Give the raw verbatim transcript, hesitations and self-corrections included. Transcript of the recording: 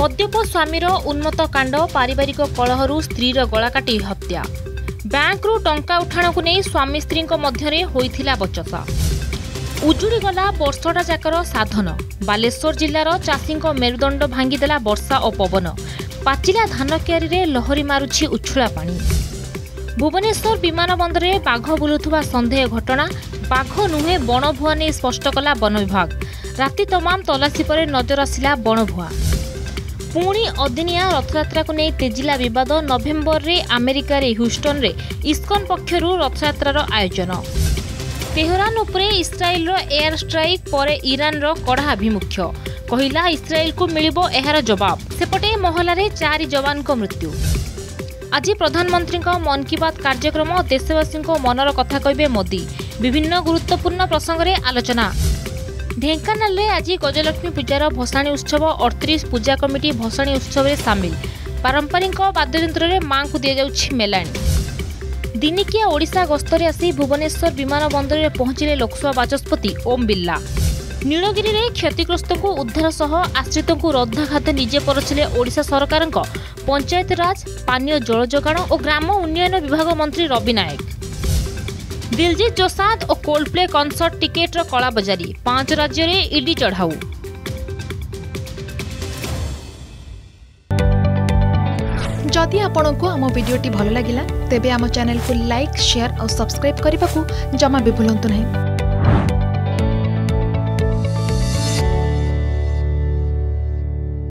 मद्यप स्वामीर उन्मत्त कांड पारिवारिक कलहरु स्त्रीर गला काटी हत्या। बैंक्रु टंका उठाण को नहीं स्वामी स्त्रीक मध्यरे होइथिला बचसा। उजुड़ी गला बर्षटा जाकर साधन। बालेश्वर जिलार चाषीक मेरुदंड भांगीदेला वर्षा और पवन। पाचिला धान क्यारी रे लहरी मारुछि उछुला पानी। भुवनेश्वर विमान बंदर में बाघ बुलुवा सन्देह घटना। बाघ नुहे बणभुआ नहीं स्पष्ट कला वन विभाग। राति तमाम तलाशी पर नजर आसला बणभुआ। पुणी अदिनिया रथयात्रा को नहीं तेजिला बद। नवेम्बर रे अमेरिका रे ह्यूस्टन रे इस्कन पक्षर रथयात्रार आयोजन। तेहरान उपरे इस्राएल एयर स्ट्राइक पर ईरान कड़ा आभिमुख्य। कहला इस्राएल को मिलिबो एहार जवाब। सेपटे महलारे चारि जवान को मृत्यु। आज प्रधानमंत्री मन की बात कार्यक्रम देशवासी मनर कथा कहे मोदी। विभिन्न गुरुत्वपूर्ण प्रसंगे आलोचना। ढेंकानाल आज गजलक्ष्मी पूजार भसाणी उत्सव। अड़तीस पूजा कमिटी भसाणी उत्सव में सामिल। पारंपरिक वाद्ययंत्र में मां को दि जाउछि मेलाणी। दिनिकिया ओडिशा गस्तरे आसी भुवनेश्वर विमान बंदर में पहुंचले लोकसभा बाचस्पति ओम बिर्ला। नीलगिरी में क्षतिग्रस्त को उद्धार सह आश्रित को रद्धा खाद्य निजे परछले ओडिशा सरकार। पंचायतराज पानीय जल जोगाण और ग्राम उन्नयन विभाग मंत्री रवि नायक। दिलजीत जोसाद और कोल्डप्ले कनसर्ट टिकेटर कला बजारी। पांच राज्य में ईडी चढ़ाऊ। जदि आपंक आम भिडी भल लगा तेब आम चैनल को लाइक शेयर और सब्सक्राइब करने को जमा भी भूलु ना।